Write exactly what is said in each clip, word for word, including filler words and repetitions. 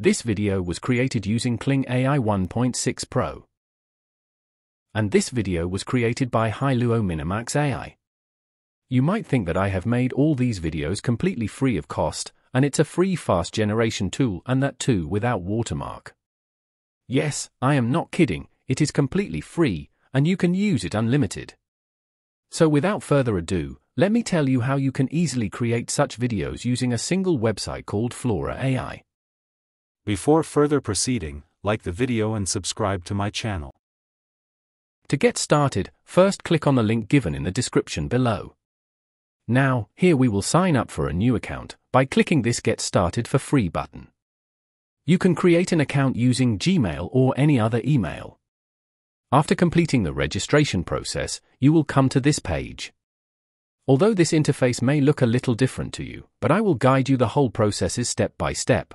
This video was created using Kling A I one point six Pro. And this video was created by Hailuo Minimax A I. You might think that I have made all these videos completely free of cost, and it's a free fast generation tool, and that too without watermark. Yes, I am not kidding, it is completely free, and you can use it unlimited. So without further ado, let me tell you how you can easily create such videos using a single website called Flora A I. Before further proceeding, like the video and subscribe to my channel. To get started, first click on the link given in the description below. Now, here we will sign up for a new account by clicking this Get Started for Free button. You can create an account using Gmail or any other email. After completing the registration process, you will come to this page. Although this interface may look a little different to you, but I will guide you the whole processes step by step.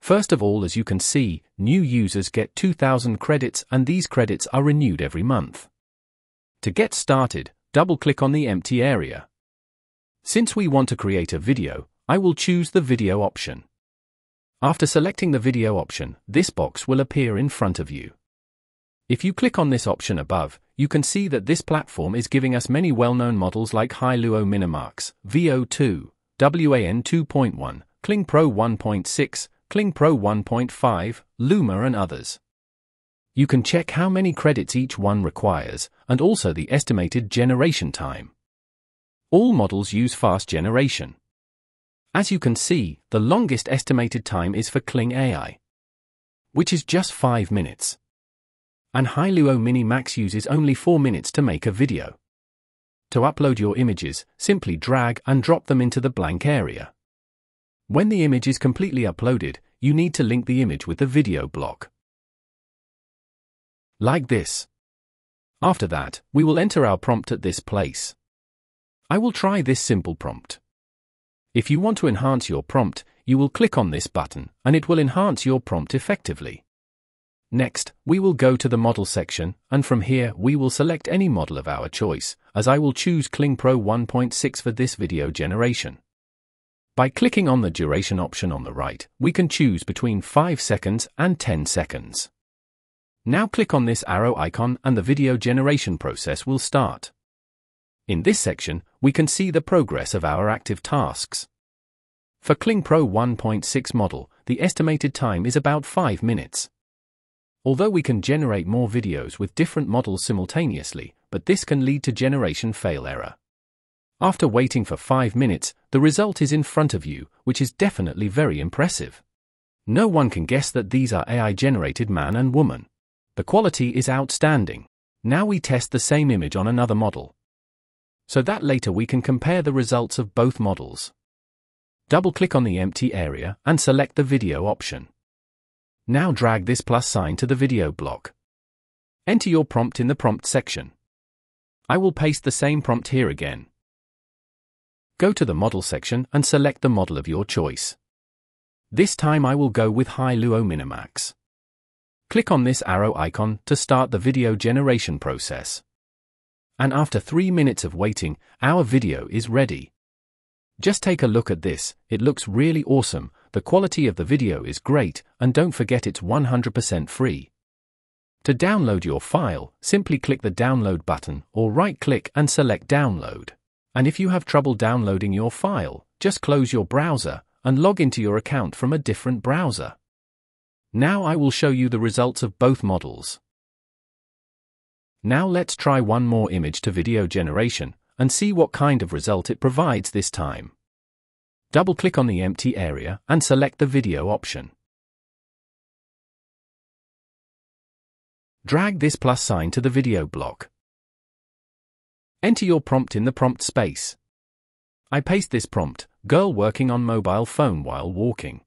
First of all, as you can see, new users get two thousand credits, and these credits are renewed every month. To get started, double-click on the empty area. Since we want to create a video, I will choose the video option. After selecting the video option, this box will appear in front of you. If you click on this option above, you can see that this platform is giving us many well-known models like Hailuo Minimax, V O two, W A N two point one, Kling Pro one point six, Kling Pro one point five, Luma and others. You can check how many credits each one requires, and also the estimated generation time. All models use fast generation. As you can see, the longest estimated time is for Kling A I, which is just five minutes. And Hailuo Minimax uses only four minutes to make a video. To upload your images, simply drag and drop them into the blank area. When the image is completely uploaded, you need to link the image with the video block. Like this. After that, we will enter our prompt at this place. I will try this simple prompt. If you want to enhance your prompt, you will click on this button, and it will enhance your prompt effectively. Next, we will go to the model section, and from here we will select any model of our choice, as I will choose Kling Pro one point six for this video generation. By clicking on the duration option on the right, we can choose between five seconds and ten seconds. Now click on this arrow icon and the video generation process will start. In this section, we can see the progress of our active tasks. For Kling Pro one point six model, the estimated time is about five minutes. Although we can generate more videos with different models simultaneously, but this can lead to generation fail error. After waiting for five minutes, the result is in front of you, which is definitely very impressive. No one can guess that these are A I-generated man and woman. The quality is outstanding. Now we test the same image on another model, so that later we can compare the results of both models. Double-click on the empty area and select the video option. Now drag this plus sign to the video block. Enter your prompt in the prompt section. I will paste the same prompt here again. Go to the model section and select the model of your choice. This time I will go with Hailuo Minimax. Click on this arrow icon to start the video generation process. And after three minutes of waiting, our video is ready. Just take a look at this, it looks really awesome, the quality of the video is great, and don't forget it's one hundred percent free. To download your file, simply click the download button or right-click and select download. And if you have trouble downloading your file, just close your browser and log into your account from a different browser. Now I will show you the results of both models. Now let's try one more image to video generation and see what kind of result it provides this time. Double-click on the empty area and select the video option. Drag this plus sign to the video block. Enter your prompt in the prompt space. I paste this prompt, girl working on mobile phone while walking.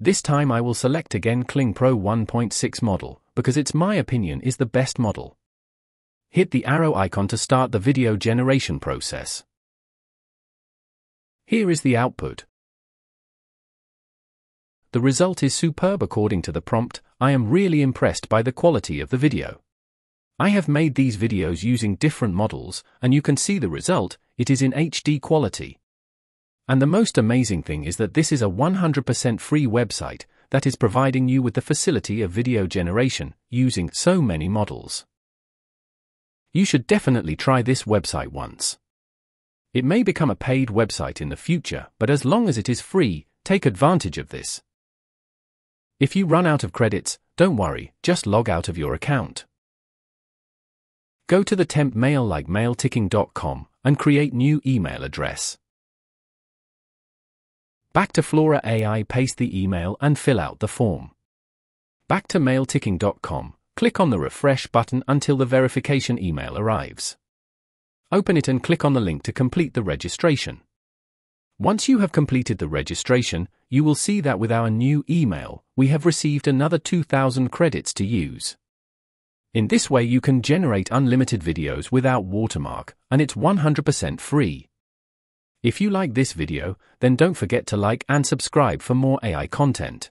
This time I will select again Kling Pro one point six model, because it's my opinion is the best model. Hit the arrow icon to start the video generation process. Here is the output. The result is superb according to the prompt. I am really impressed by the quality of the video. I have made these videos using different models, and you can see the result, it is in H D quality. And the most amazing thing is that this is a one hundred percent free website, that is providing you with the facility of video generation using so many models. You should definitely try this website once. It may become a paid website in the future, but as long as it is free, take advantage of this. If you run out of credits, don't worry, just log out of your account. Go to the temp mail like mailticking dot com and create new email address. Back to Flora A I, paste the email and fill out the form. Back to mailticking dot com, click on the refresh button until the verification email arrives. Open it and click on the link to complete the registration. Once you have completed the registration, you will see that with our new email, we have received another two thousand credits to use. In this way you can generate unlimited videos without watermark, and it's one hundred percent free. If you like this video, then don't forget to like and subscribe for more A I content.